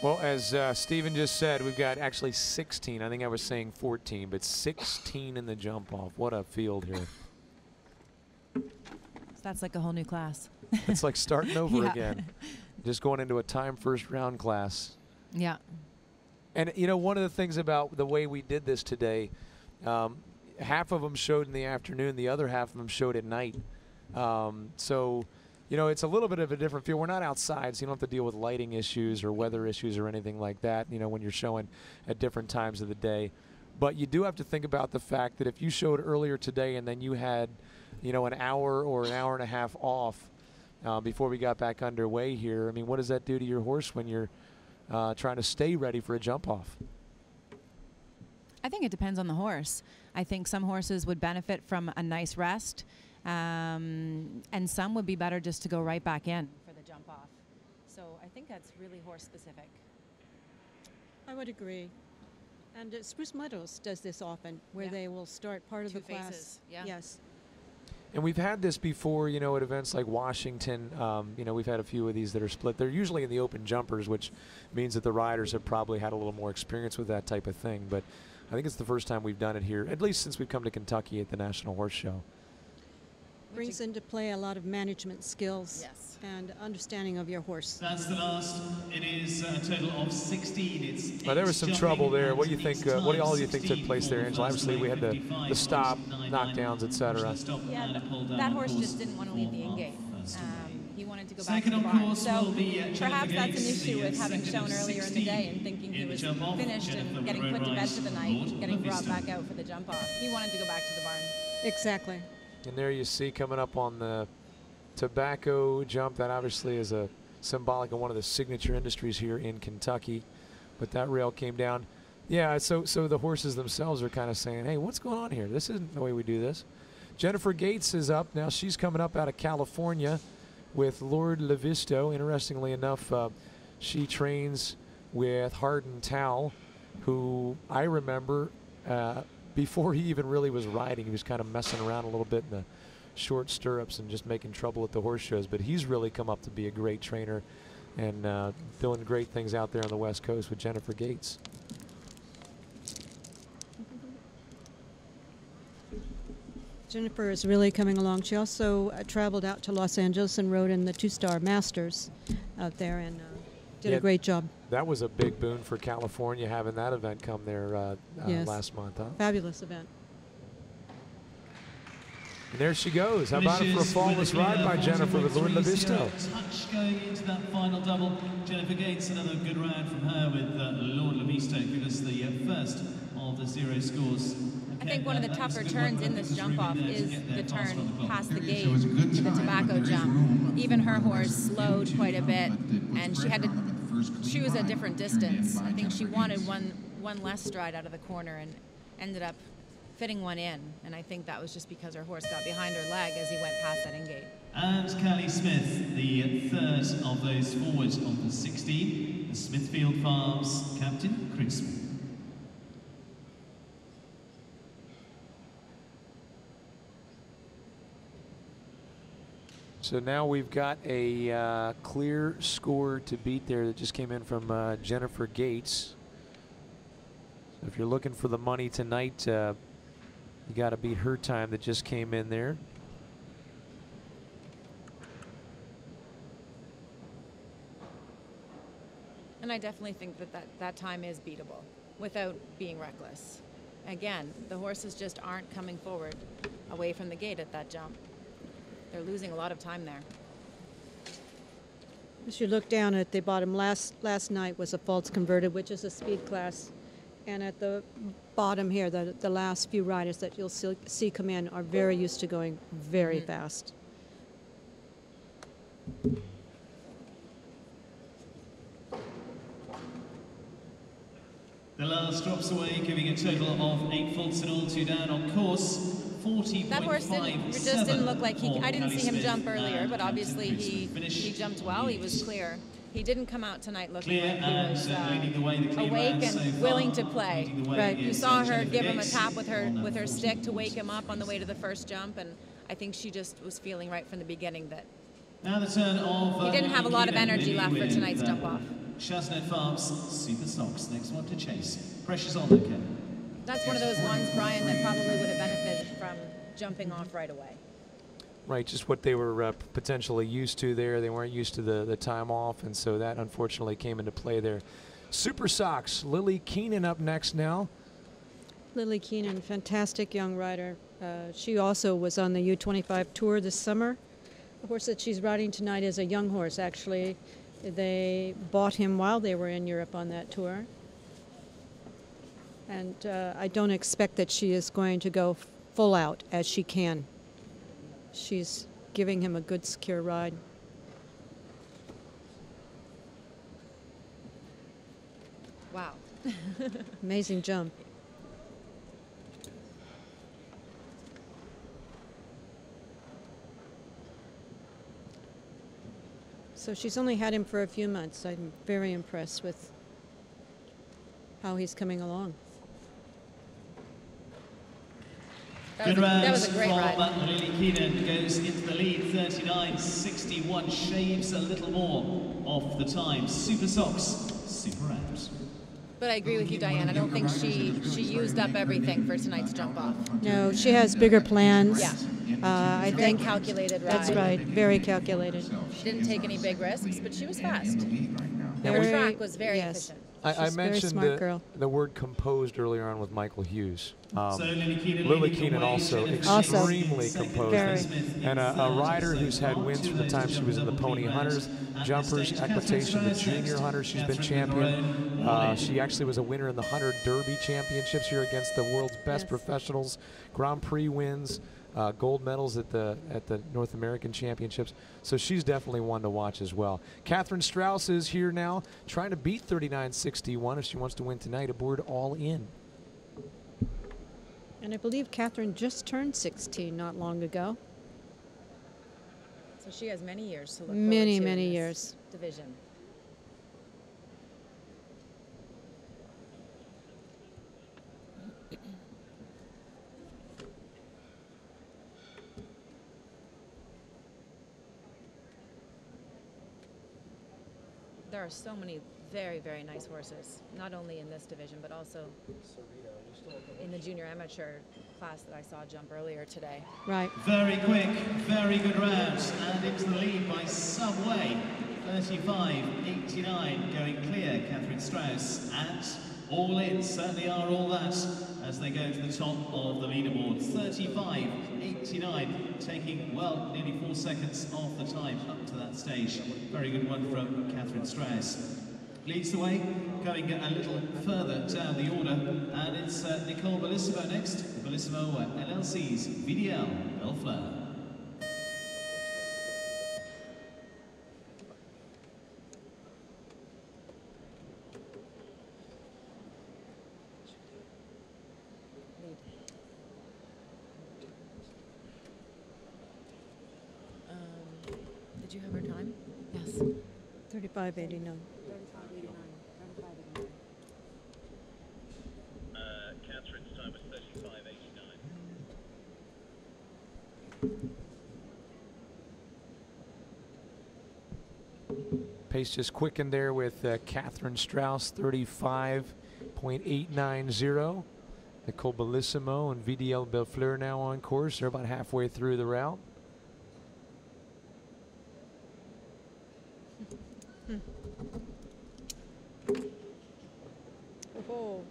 Well, as Stephen just said, we've got actually 16. I think I was saying 14, but 16 in the jump off. What a field here. So that's like a whole new class. It's like starting over again. Just going into a time first round class. Yeah. And, you know, one of the things about the way we did this today, half of them showed in the afternoon. The other half of them showed at night. So, you know, it's a little bit of a different feel. We're not outside, so you don't have to deal with lighting issues or weather issues or anything like that, you know, when you're showing at different times of the day. But you do have to think about the fact that if you showed earlier today and then you had, you know, an hour or an hour and a half off before we got back underway here, I mean, what does that do to your horse when you're trying to stay ready for a jump off? I think it depends on the horse. I think some horses would benefit from a nice rest, and some would be better just to go right back in for the jump off. So I think that's really horse specific. I would agree. And Spruce Meadows does this often, where they will start part of the class. Yeah. Yes. And we've had this before, you know, at events like Washington. You know, we've had a few of these that are split. They're usually in the open jumpers, which means that the riders have probably had a little more experience with that type of thing. But I think it's the first time we've done it here, at least since we've come to Kentucky at the National Horse Show. Brings into play a lot of management skills and understanding of your horse. That's the last. It is a total of 16. It's there was some trouble there. What do you think? What do all you think took place there, Angela? Obviously, we had the stop, knockdowns, etc. Yeah, that horse just didn't want to leave the in-gate. He wanted to go back to the barn. So perhaps that's an issue with having shown earlier in the day and thinking he was finished and getting put to bed for the night, getting brought back out for the jump off. He wanted to go back to the barn. Exactly. And there you see coming up on the tobacco jump. That obviously is a symbolic of one of the signature industries here in Kentucky. But that rail came down. Yeah, so the horses themselves are kind of saying, hey, what's going on here? This isn't the way we do this. Jennifer Gates is up now. She's coming up out of California with Lord Leviso. Interestingly enough, she trains with Hardin Towell, who I remember before he even really was riding, he was kind of messing around a little bit in the short stirrups and just making trouble at the horse shows. But he's really come up to be a great trainer and doing great things out there on the West Coast with Jennifer Gates. Jennifer is really coming along. She also traveled out to Los Angeles and rode in the two-star Masters out there and did a great job. That was a big boon for California, having that event come there last month. Huh? Fabulous event. And there she goes. How about it for a flawless ride by Jennifer with Lord Leviso? Touch going into that final double. Jennifer Gates, another good ride from her with Lord Leviso. Give us the first of the zero scores. I think one of the tougher turns in this jump-off is the turn past the gate, the tobacco jump. Even her horse slowed quite a bit, and she had to choose a different distance. I think she wanted one less stride out of the corner and ended up fitting one in, and I think that was just because her horse got behind her leg as he went past that in-gate. And Callie Smith, the third of those forwards of the 16, the Smithfield Farms, Captain Chris Smith. So now we've got a clear score to beat there that just came in from Jennifer Gates. So if you're looking for the money tonight, you got to beat her time that just came in there. And I definitely think that time is beatable without being reckless. Again, the horses just aren't coming forward away from the gate at that jump. They're losing a lot of time there. As you look down at the bottom, last night was a false converted, which is a speed class. And at the bottom here, the last few riders that you'll see come in are very used to going very fast. The last drops away, giving a total of 8 faults in all, 2 down on course. That horse just didn't look like he. I didn't see him jump earlier, but obviously he jumped well. He was clear. He didn't come out tonight looking like he was awake and willing to play. Right. You saw her give him a tap with her stick to wake him up on the way to the first jump, and I think she just was feeling right from the beginning that he didn't have a lot of energy left for tonight's jump off. Chasnet Farms, Super Sox. Next one to chase. Pressure's on, okay. That's one of those ones, Brian, that probably would have benefited from jumping off right away. Right, just what they were potentially used to there. They weren't used to the time off, and so that unfortunately came into play there. Super Sox, Lily Keenan up next now. Lily Keenan, fantastic young rider. She also was on the U25 Tour this summer. The horse that she's riding tonight is a young horse, actually. They bought him while they were in Europe on that tour. And I don't expect that she is going to go full out as she can. She's giving him a good, secure ride. Wow. Amazing jump. So she's only had him for a few months. I'm very impressed with how he's coming along. That was a great ride. Lily Keenan goes into the lead, 39.61, shaves a little more off the time. Super Sox, Super Apps. But I agree with you, Diane. I don't think she used up everything for tonight's jump off. No, she has bigger plans. Yeah. I think calculated ride. That's right, very calculated. She didn't take any big risks, but she was fast. Her track was very efficient. I mentioned the word composed earlier on with Michael Hughes. Lily Keenan also extremely composed. And a rider who's had wins from the time she was in the Pony Hunters, Jumpers, Equitation, the Junior Hunters. She's been champion. She actually was a winner in the Hunter Derby Championships here against the world's best professionals. Grand Prix wins. Gold medals at the North American Championships, so she's definitely one to watch as well. Katherine Strauss is here now, trying to beat 39.61 if she wants to win tonight aboard All In. And I believe Katherine just turned 16 not long ago. So she has many years to look forward to. Many years. Division. There are so many very, very nice horses, not only in this division, but also in the junior amateur class that I saw jump earlier today. Right. Very quick, very good rounds, and into the lead by some way. 35.89 going clear, Katherine Strauss, and All In certainly are all that as they go to the top of the leaderboard. 35.89, taking well nearly 4 seconds off the time up to that stage. Very good one from Katherine Strauss. Leads the way, going a little further down the order, and it's Nicole Bellissimo next. Bellissimo LLC's VDL Bel Fleur. Did you have her time? Yes. 35.89. 35.89. Catherine's time was 35.89. Pace just quickened there with Katherine Strauss, 35.890. Nicole Bellissimo and VDL Bel Fleur now on course. They're about halfway through the route. Oh.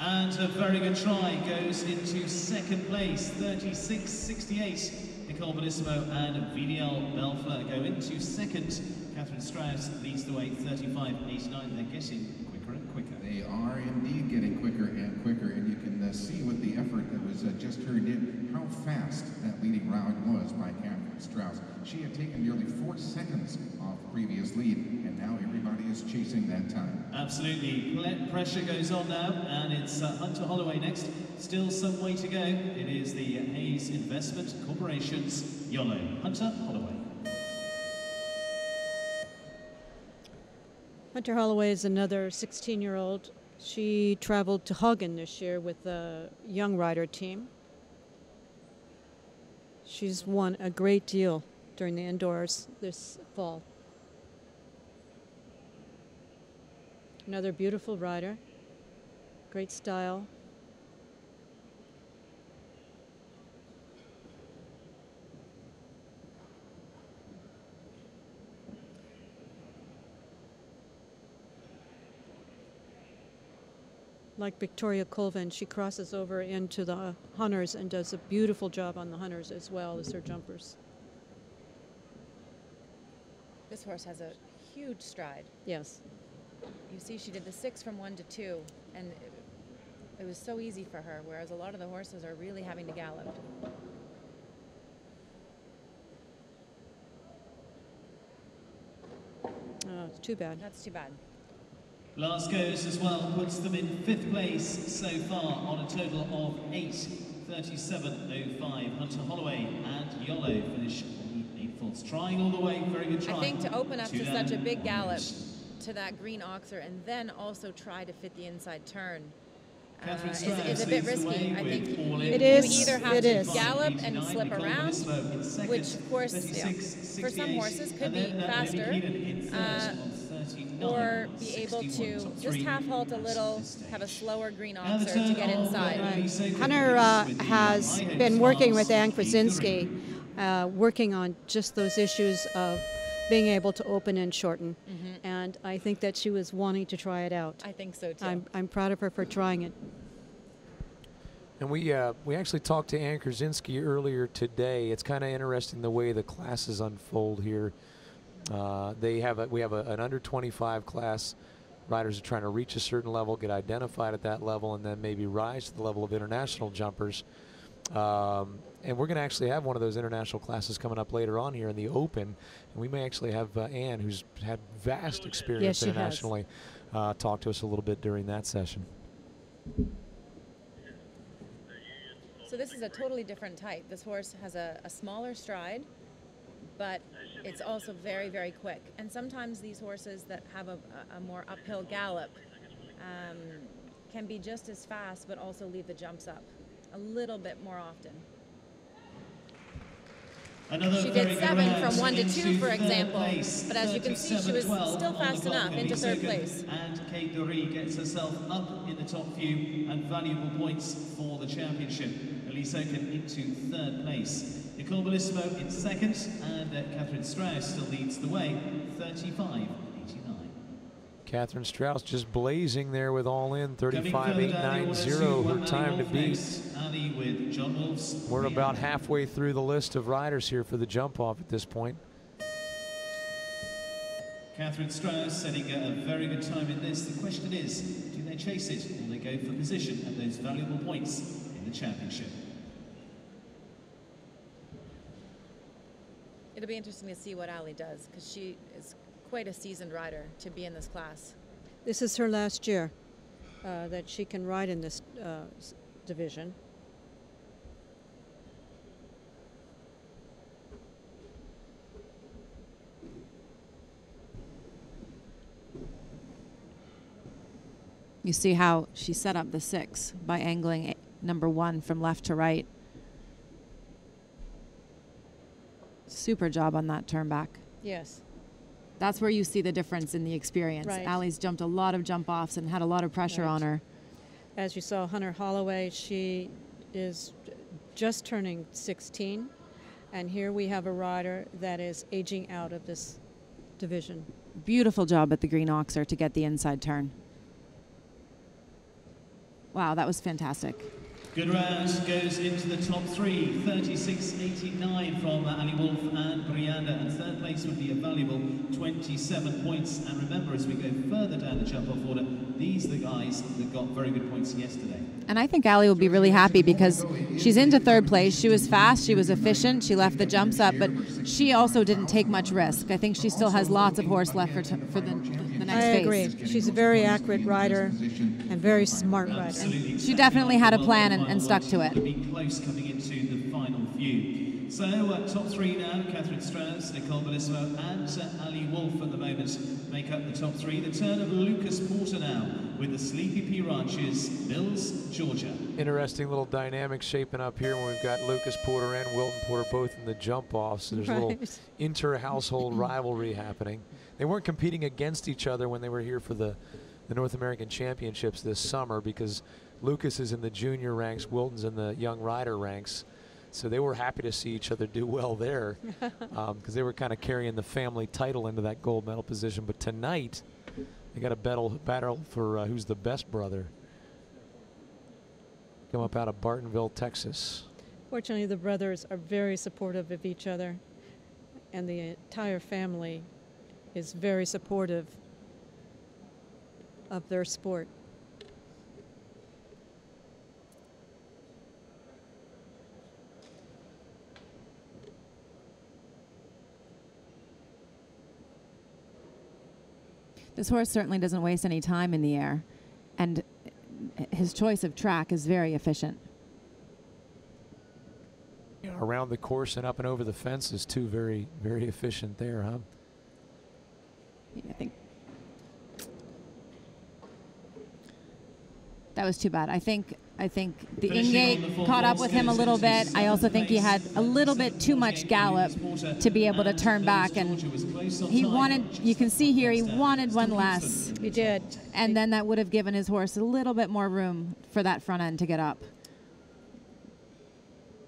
And a very good try goes into second place, 36.68. Nicole Bellissimo and VDL Bel Fleur go into second. Katherine Strauss leads the way, 35.89. They're getting quicker and quicker. They are indeed getting quicker and quicker, and you can see with the effort that was just heard in how fast that leading round was by Katherine Strauss. She had taken nearly 4 seconds off the previous lead, and now everybody is chasing that time. Absolutely. Pressure goes on now, and it's Hunter Holloway next. Still some way to go. It is the Hayes Investment Corporation's YOLO. Hunter Holloway. Hunter Holloway is another 16-year-old She traveled to Hagen this year with the young rider team. She's won a great deal during the indoors this fall. Another beautiful rider, great style. Like Victoria Colvin, she crosses over into the hunters and does a beautiful job on the hunters as well as her jumpers. This horse has a huge stride. Yes. You see she did the 6 from 1 to 2, and it was so easy for her, whereas a lot of the horses are really having to gallop. Oh, it's too bad. That's too bad. Last goes as well puts them in 5th place so far on a total of 8:37.05. Hunter Holloway and YOLO finish on 8th. Trying all the way, very good try. I think to open up to such a big gallop to that green oxer and then also try to fit the inside turn is a bit risky. I think you either have to gallop and slip around, which of course for some horses could be faster, or be able to just half halt a little, have a slower green officer to get inside. Right. Hunter has been working with Anne Kursinski, working on just those issues of being able to open and shorten. Mm-hmm. And I think that she was wanting to try it out. I think so too. I'm proud of her for trying it. And we actually talked to Anne Kursinski earlier today. It's kind of interesting the way the classes unfold here. We have an under 25 class. Riders are trying to reach a certain level, get identified at that level, and then maybe rise to the level of international jumpers. And we're going to actually have one of those international classes coming up later on here in the open. And we may actually have Anne, who's had vast experience internationally, talk to us a little bit during that session. So this is a totally different type. This horse has a smaller stride, but it's also very, very quick. And sometimes these horses that have a more uphill gallop can be just as fast, but also leave the jumps up a little bit more often. She did 7 from 1 to 2, for example, but as you can see, she was still fast enough into 3rd place. And Kate Dory gets herself up in the top few and valuable points for the championship. Elise Oaken into 3rd place. Nicole Bellissimo in 2nd, and Katherine Strauss still leads the way, 35.89. Katherine Strauss just blazing there with all in, 35.890, her time to beat. We're about halfway through the list of riders here for the jump off at this point. Katherine Strauss setting a very good time in this. The question is, do they chase it or they go for position at those valuable points in the championship? It'll be interesting to see what Ali does, because she is quite a seasoned rider to be in this class. This is her last year that she can ride in this division. You see how she set up the 6 by angling number 1 from left to right. Super job on that turn back. Yes. That's where you see the difference in the experience. Right. Allie's jumped a lot of jump offs and had a lot of pressure on her. As you saw, Hunter Holloway, she is just turning 16. And here we have a rider that is aging out of this division. Beautiful job at the green oxer to get the inside turn. Wow, that was fantastic. Good round goes into the top 3, 36.89 from Ali Wolf and Brianda, and 3rd place would be a valuable 27 points. And remember, as we go further down the jump-off order, these are the guys that got very good points yesterday. And I think Ali will be really happy because she's into 3rd place. She was fast, she was efficient, she left the jumps up, but she also didn't take much risk. I think she still has lots of horse left for the next phase. I agree. She's a very accurate rider and very smart rider. Absolutely. She definitely had a plan and stuck to it. Be close coming into the final few. So, top three now, Katherine Strauss, Nicole Bellissimo and Ali Wolf at the moment make up the top three. The turn of Lucas Porter now with the Sleepy P Ranches, Mills, Georgia. Interesting little dynamic shaping up here when we've got Lucas Porter and Wilton Porter both in the jump off. So there's a little inter-household rivalry happening. They weren't competing against each other when they were here for the North American Championships this summer because Lucas is in the junior ranks, Wilton's in the young rider ranks. So they were happy to see each other do well there because they were kind of carrying the family title into that gold medal position. But tonight, they got a battle for who's the best brother. Come up out of Bartonville, Texas. Fortunately, the brothers are very supportive of each other, and the entire family is very supportive of their sport. This horse certainly doesn't waste any time in the air, and his choice of track is very efficient. Yeah, around the course and up and over the fence is too very efficient there, huh? Yeah, I think that was too bad. I think the in-gate caught up with him a little bit. I also think he had a little bit too much gallop to be able to turn back, and he wanted, you can see here, he wanted one less. He did. And then that would have given his horse a little bit more room for that front end to get up.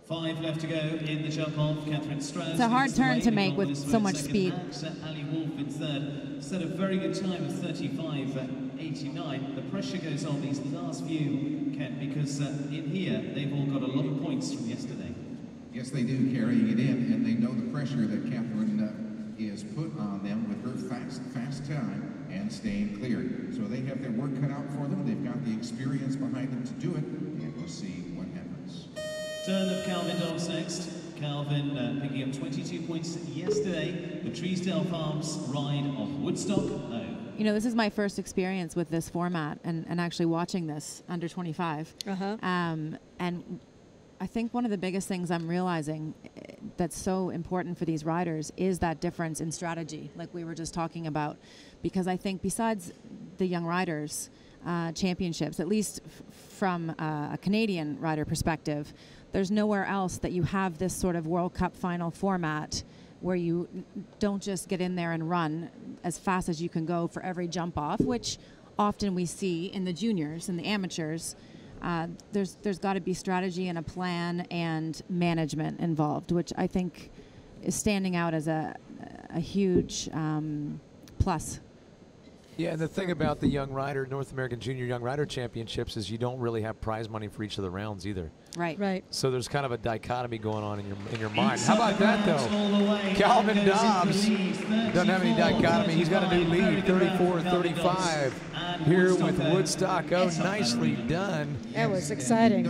5 left to go in the jump off. Katherine Strauss. It's a hard turn to make with so much speed. Ali Wolf in third. Set a very good time of 35.89. The pressure goes on these last few, Ken, because in here they've all got a lot of points from yesterday. Yes, they do, carrying it in, and they know the pressure that Katherine is put on them with her fast time and staying clear. So they have their work cut out for them. They've got the experience behind them to do it, and we'll see what happens. Turn of Calvin Dobbs next. Calvin picking up 22 points yesterday. The Treesdale Farms ride off Woodstock O. You know, this is my first experience with this format and actually watching this under 25. And I think one of the biggest things I'm realizing that's so important for these riders is that difference in strategy, like we were just talking about. Because I think besides the young riders championships, at least from a Canadian rider perspective, there's nowhere else that you have this sort of World Cup final format where you don't just get in there and run as fast as you can go for every jump off, which often we see in the juniors and the amateurs. There's got to be strategy and a plan and management involved, which I think is standing out as a huge plus. Yeah, and the thing about the young rider, North American Junior Young Rider Championships, is you don't really have prize money for each of the rounds either. Right, right. So there's kind of a dichotomy going on in your mind. How about that though? Calvin Dobbs doesn't have any dichotomy. He's got a new lead, 34-35, here with Woodstock O. Nicely done. That was exciting.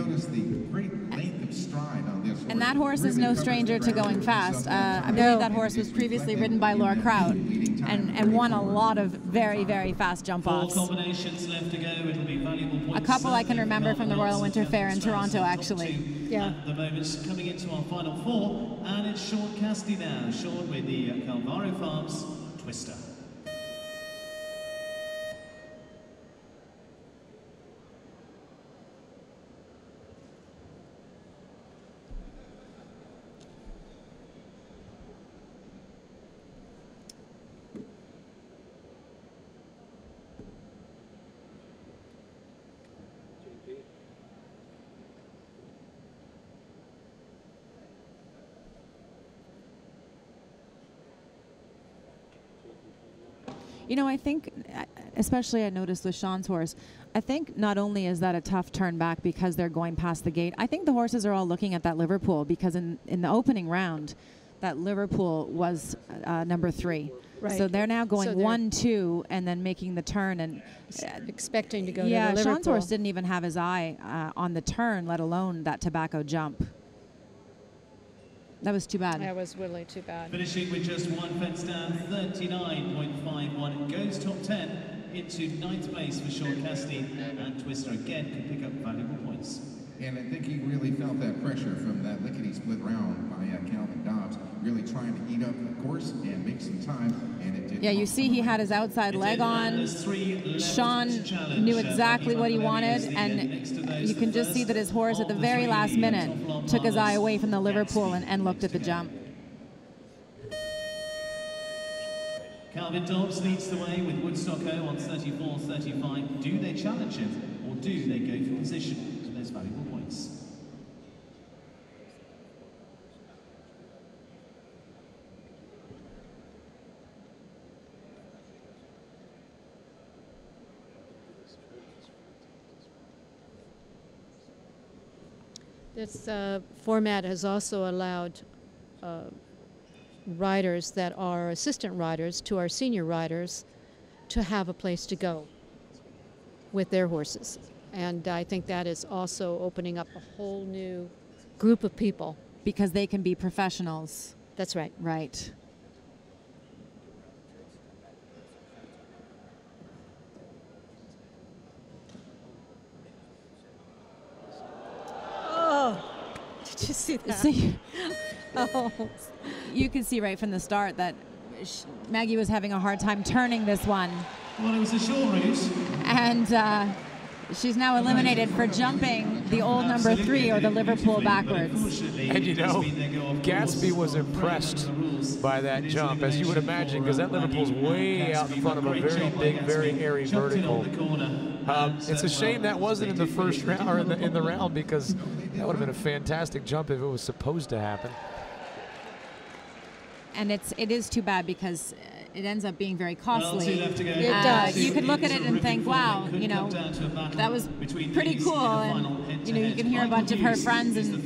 And that horse is no stranger to going fast. I believe that horse was previously ridden by Laura Kraut and won a lot of very fast jump offs. A couple I can remember from the Royal Winter Fair in Toronto, actually. Yeah. At the moment, coming into our final four, and it's Sean Casti now. Sean with the Calvaro Farms Twister. You know, I think, especially I noticed with Sean's horse, I think not only is that a tough turn back because they're going past the gate, I think the horses are all looking at that Liverpool because in the opening round, that Liverpool was number 3. Right. So they're now going 1, 2, and then making the turn and expecting to go to the Liverpool. Yeah, Sean's horse didn't even have his eye on the turn, let alone that tobacco jump. That was too bad. That was really too bad. Finishing with just one fence down, 39.51. Goes top 10 into 9th place for Sean Casti, and Twister again can pick up valuable points. And I think he really felt that pressure from that lickety-split round by Calvin Dobbs, really trying to eat up the course and make some time, and it did. Yeah, you see he had his outside leg on. Sean knew exactly what he wanted, and you can just see that his horse at the very last minute took his eye away from the Liverpool and looked at the jump. Calvin Dobbs leads the way with Woodstock O on 34-35. Do they challenge him, or do they go for position? Those valuable points. This format has also allowed riders that are assistant riders to our senior riders to have a place to go with their horses. And I think that is also opening up a whole new group of people. Because they can be professionals. That's right. Right. Oh, did you see that? See? Oh. You can see right from the start that Maggie was having a hard time turning this one. Well, it was a short race. And... she's now eliminated for jumping the old number 3 or the Liverpool backwards. And you know, Gatsby was impressed by that jump, as you would imagine, because that Liverpool's way out in front of a very big, very airy vertical. It's a shame that wasn't in the first round or in the round, because that would have been a fantastic jump if it was supposed to happen. And it is too bad, because it ends up being very costly. Well, you could look at it and think, wow, you know, that was pretty cool. And, you know, you can hear a bunch of her friends and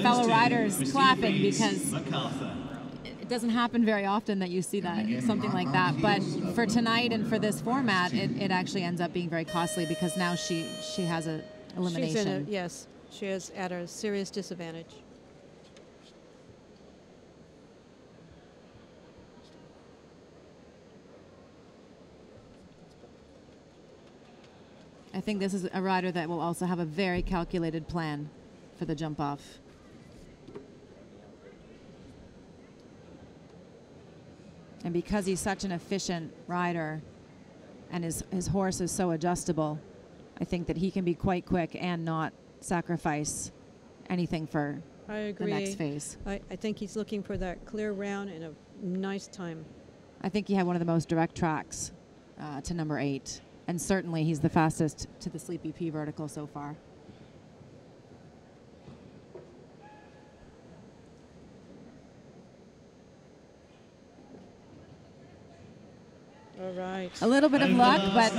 fellow riders clapping, because it doesn't happen very often that you see that, something like that. But for tonight and for this format, it actually ends up being very costly, because now she has an elimination. Yes, she is at a serious disadvantage. I think this is a rider that will also have a very calculated plan for the jump off. And because he's such an efficient rider and his horse is so adjustable, I think that he can be quite quick and not sacrifice anything for the next phase. I think he's looking for that clear round and a nice time. I think he had one of the most direct tracks to number 8. And certainly he's the fastest to the Sleepy P vertical so far. All right. A little bit of luck, but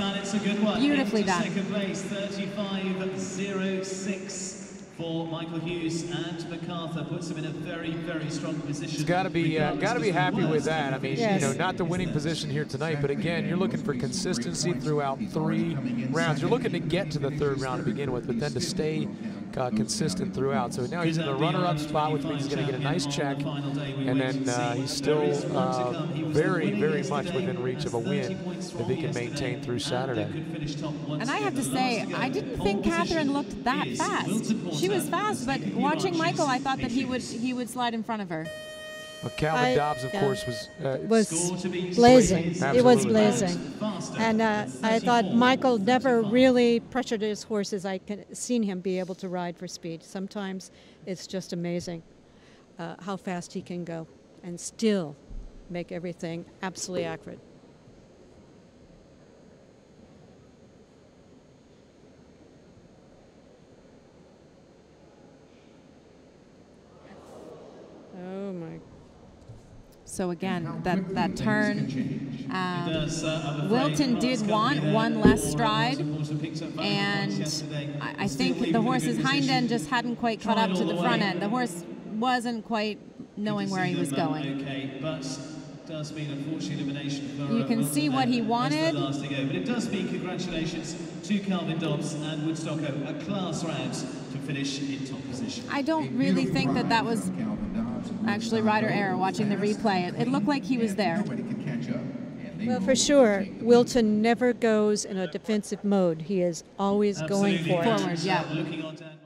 beautifully done. Second place, 35-06. For Michael Hughes, and MacArthur puts him in a very, very strong position. He's got to be happy with that. I mean, yes. You know, not the winning position here tonight, but again, you're looking for consistency throughout 3 rounds. You're looking to get to the 3rd round to begin with, but then to stay consistent throughout. So now he's in the runner-up spot, which means he's going to get a nice check, and then he's still very, very much within reach of a win if he can maintain through Saturday. And I have to say, I didn't think Katherine looked that fast. She was fast, but watching Michael, I thought that he would slide in front of her. Well, Calvin Dobbs, of course, was blazing. Absolutely. It was blazing. And I thought Michael never really pressured his horses. I can seen him be able to ride for speed. Sometimes it's just amazing how fast he can go and still make everything absolutely accurate. Oh my. So again, that turn, Wilton did want one less stride, and I think the horse's hind end just hadn't quite caught up to the front end. The horse wasn't quite knowing where he was going. You can see what he wanted. But it does mean congratulations to Calvin Dobbs and Woodstock O, a class round to finish in top position. I don't really think that was actually rider error. Watching the replay, it looked like he was there. Well, for sure, Wilton never goes in a defensive mode. He is always going forward. Yeah.